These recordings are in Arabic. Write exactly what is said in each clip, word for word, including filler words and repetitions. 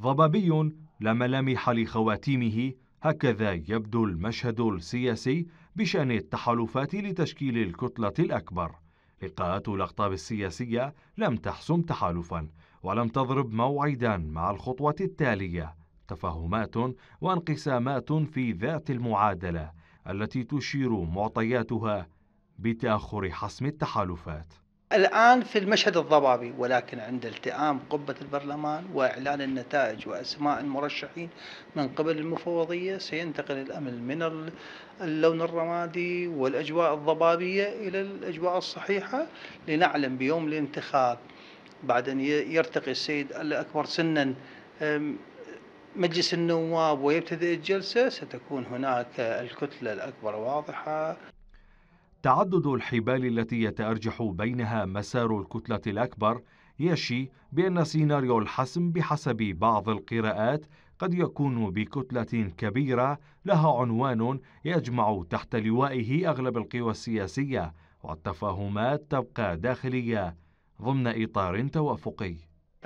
ضبابي لا ملامح لخواتيمه. هكذا يبدو المشهد السياسي بشأن التحالفات لتشكيل الكتلة الأكبر. لقاءات الأقطاب السياسية لم تحسم تحالفا ولم تضرب موعدا مع الخطوة التالية. تفاهمات وانقسامات في ذات المعادلة التي تشير معطياتها بتأخر حسم التحالفات. الآن في المشهد الضبابي، ولكن عند التئام قبة البرلمان وإعلان النتائج وأسماء المرشحين من قبل المفوضية، سينتقل الأمل من اللون الرمادي والأجواء الضبابية إلى الأجواء الصحيحة، لنعلم بيوم الانتخاب بعد أن يرتقي السيد الأكبر سنا مجلس النواب ويبتدئ الجلسة، ستكون هناك الكتلة الأكبر واضحة. تعدد الحبال التي يتأرجح بينها مسار الكتلة الأكبر يشي بأن سيناريو الحسم بحسب بعض القراءات قد يكون بكتلة كبيرة لها عنوان يجمع تحت لوائه أغلب القوى السياسية، والتفاهمات تبقى داخلية ضمن إطار توافقي.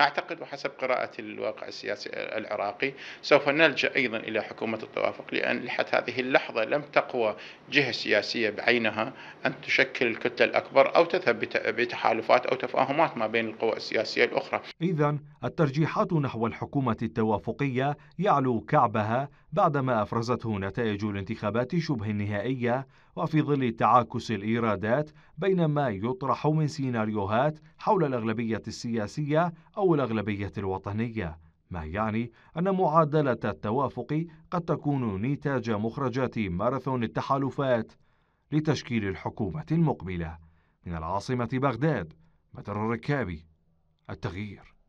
أعتقد وحسب قراءة الواقع السياسي العراقي سوف نلجأ أيضا إلى حكومة التوافق، لأن لحد هذه اللحظة لم تقوى جهة سياسية بعينها أن تشكل الكتلة الأكبر أو تذهب بتحالفات أو تفاهمات ما بين القوى السياسية الأخرى. إذن الترجيحات نحو الحكومة التوافقية يعلو كعبها بعدما أفرزته نتائج الانتخابات شبه النهائية، وفي ظل تعاكس الإيرادات بين ما يطرح من سيناريوهات حول الأغلبية السياسية أو الأغلبية الوطنية، ما يعني أن معادلة التوافق قد تكون نتاج مخرجات ماراثون التحالفات لتشكيل الحكومة المقبلة. من العاصمة بغداد، بدر الركابي، التغيير.